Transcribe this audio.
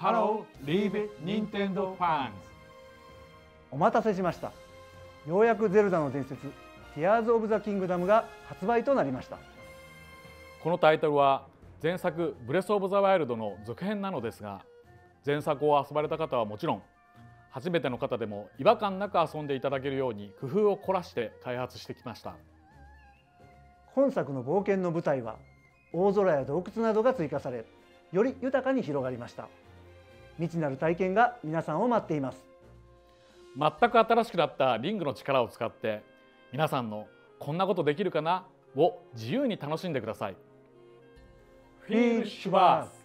Hello, liebe Nintendo Fans! お待たせしました。ようやくゼルダの伝説「Tears of the Kingdom」が発売となりました。このタイトルは前作「Breath of the Wild」の続編なのですが、前作を遊ばれた方はもちろん、初めての方でも違和感なく遊んでいただけるように工夫を凝らして開発してきました。今作の冒険の舞台は大空や洞窟などが追加され、より豊かに広がりました。未知なる体験が皆さんを待っています。全く新しくなったリングの力を使って、皆さんのこんなことできるかなを自由に楽しんでください。フィールシュバース。